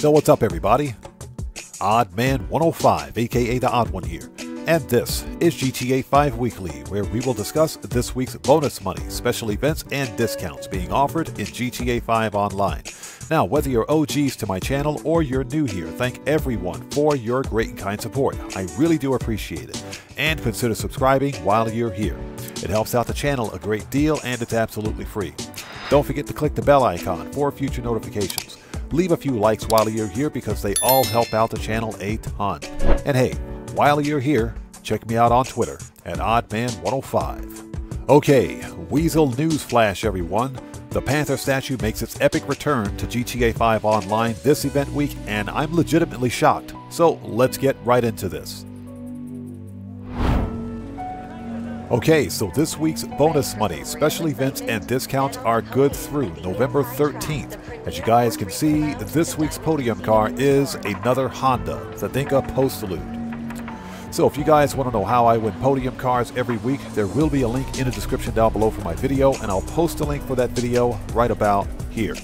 Yo, what's up everybody? Oddman105, aka the Odd One here, and this is GTA 5 Weekly, where we will discuss this week's bonus money, special events, and discounts being offered in GTA 5 Online. Now, whether you're OGs to my channel or you're new here, thank everyone for your great and kind support. I really do appreciate it, and consider subscribing while you're here. It helps out the channel a great deal, and it's absolutely free. Don't forget to click the bell icon for future notifications. Leave a few likes while you're here because they all help out the channel a ton. And hey, while you're here, check me out on Twitter at Oddman105. Okay, Weasel News Flash everyone. The Panther statue makes its epic return to GTA 5 Online this event week, and I'm legitimately shocked. So let's get right into this. Okay, so this week's bonus money, special events, and discounts are good through November 13th. As you guys can see, this week's podium car is another Honda, the Dinka Postlude. So if you guys want to know how I win podium cars every week, there will be a link in the description down below for my video, and I'll post a link for that video right about here.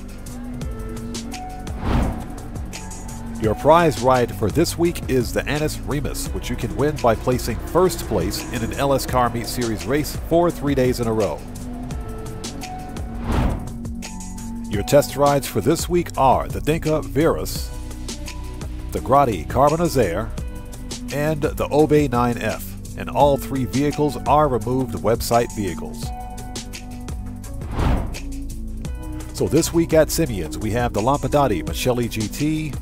Your prize ride for this week is the Annis Remus, which you can win by placing first place in an LS Car Meet Series race for 3 days in a row. Your test rides for this week are the Dinka Virus, the Grotti Carbonizer, and the Obey 9F, and all three vehicles are removed website vehicles. So this week at Simeon's, we have the Lampadati Micheli GT,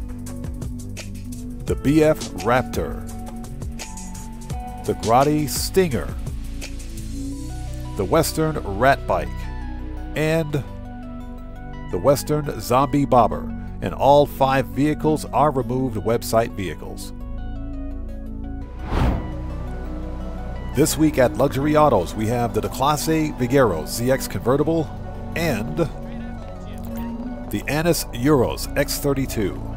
the BF Raptor, the Grotti Stinger, the Western Rat Bike, and the Western Zombie Bobber, and all five vehicles are removed website vehicles. This week at Luxury Autos, we have the Declasse Viguero ZX Convertible and the Anis Euros X32.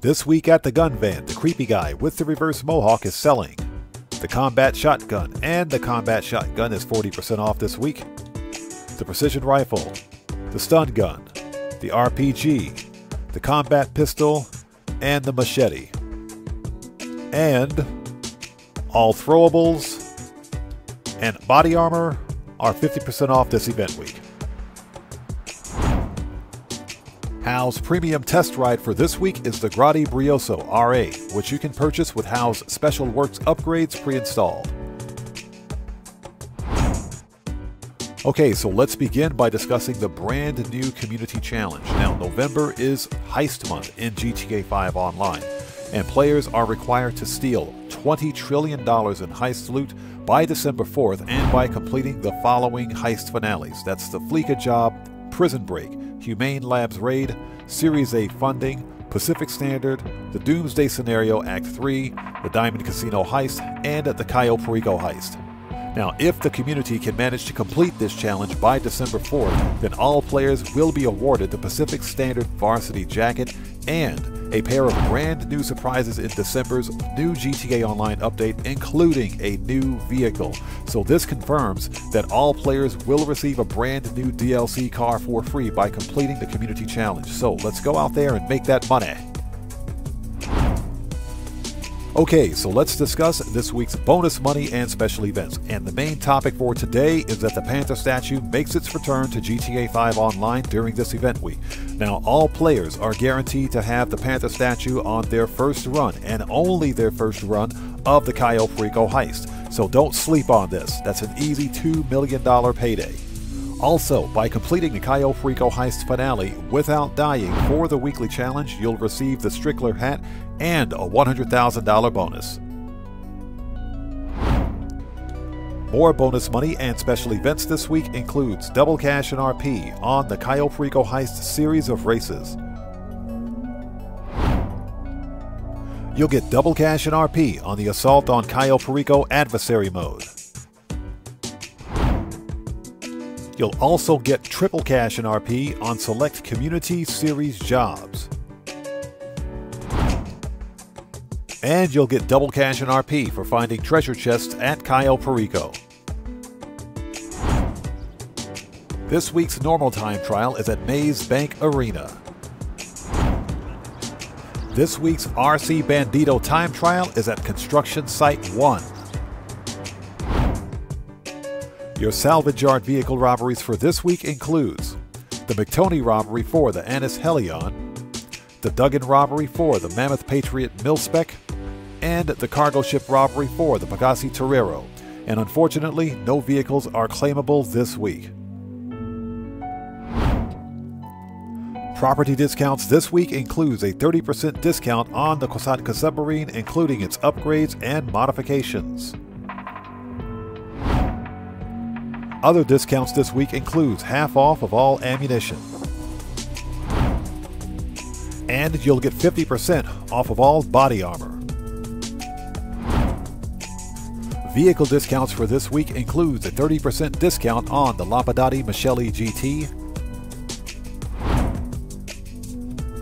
This week at the Gun Van, the Creepy Guy with the Reverse Mohawk is selling the Combat Shotgun, and the Combat Shotgun is 40% off this week. The Precision Rifle, the Stun Gun, the RPG, the Combat Pistol, and the Machete. And all throwables and body armor are 50% off this event week. HAO's Premium Test Ride for this week is the Grotti Brioso R8, which you can purchase with HAO's Special Works Upgrades pre-installed. Okay, so let's begin by discussing the brand new Community Challenge. Now, November is Heist Month in GTA 5 Online, and players are required to steal $20 trillion in heist loot by December 4th and by completing the following heist finales. That's the Fleeka Job, Prison Break, Humane Labs Raid, Series A Funding, Pacific Standard, the Doomsday Scenario Act 3, the Diamond Casino Heist, and the Cayo Perico Heist. Now, if the community can manage to complete this challenge by December 4th, then all players will be awarded the Pacific Standard Varsity Jacket and a pair of brand new surprises in December's new GTA Online update, including a new vehicle. So this confirms that all players will receive a brand new DLC car for free by completing the community challenge. So let's go out there and make that money. Okay, so let's discuss this week's bonus money and special events. And the main topic for today is that the Panther statue makes its return to GTA 5 Online during this event week. Now, all players are guaranteed to have the Panther statue on their first run, and only their first run, of the Cayo Perico heist. So don't sleep on this. That's an easy $2 million payday. Also, by completing the Cayo Perico heist finale without dying for the weekly challenge, you'll receive the Strickler hat and a $100,000 bonus. More bonus money and special events this week includes double cash and RP on the Cayo Perico heist series of races. You'll get double cash and RP on the Assault on Cayo Perico adversary mode. You'll also get triple cash in RP on select community series jobs. And you'll get double cash in RP for finding treasure chests at Cayo Perico. This week's normal time trial is at Maze Bank Arena. This week's RC Bandito time trial is at Construction Site 1. Your salvage yard vehicle robberies for this week includes the McToney robbery for the Annis Helion, the Duggan robbery for the Mammoth Patriot Milspec, and the cargo ship robbery for the Pagasi Torero, and unfortunately, no vehicles are claimable this week. Property discounts this week includes a 30% discount on the Kosatka submarine, including its upgrades and modifications. Other discounts this week includes half off of all ammunition. And you'll get 50% off of all body armor. Vehicle discounts for this week includes a 30% discount on the Lampadati Micheli GT.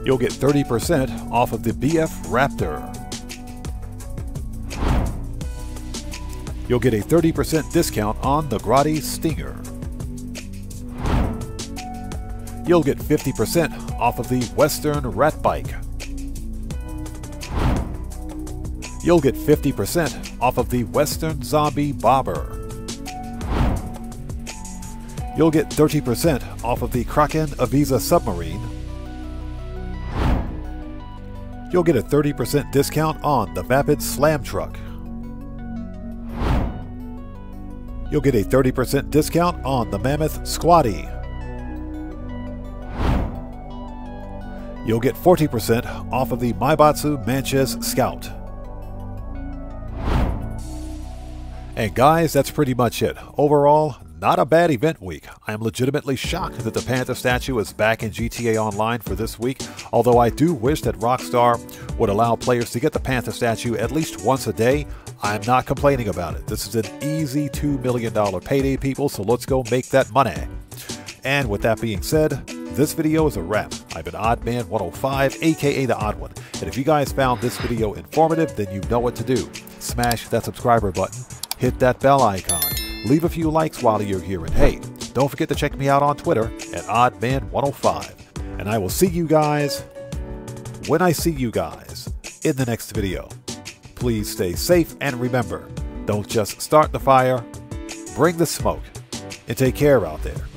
You'll get 30% off of the BF Raptor. You'll get a 30% discount on the Grotti Stinger. You'll get 50% off of the Western Rat Bike. You'll get 50% off of the Western Zombie Bobber. You'll get 30% off of the Kraken Aviza Submarine. You'll get a 30% discount on the Vapid Slam Truck. You'll get a 30% discount on the Mammoth Squatty. You'll get 40% off of the Maibatsu Manches Scout. And guys, that's pretty much it. Overall, not a bad event week. I am legitimately shocked that the Panther statue is back in GTA Online for this week, although I do wish that Rockstar would allow players to get the Panther statue at least once a day. I'm not complaining about it. This is an easy $2 million payday, people, so let's go make that money. And with that being said, this video is a wrap. I've been Oddman105, aka The Odd One, and if you guys found this video informative, then you know what to do. Smash that subscriber button, hit that bell icon, leave a few likes while you're here, and hey, don't forget to check me out on Twitter at Oddman105. And I will see you guys when I see you guys in the next video. Please stay safe and remember, don't just start the fire, bring the smoke, and take care out there.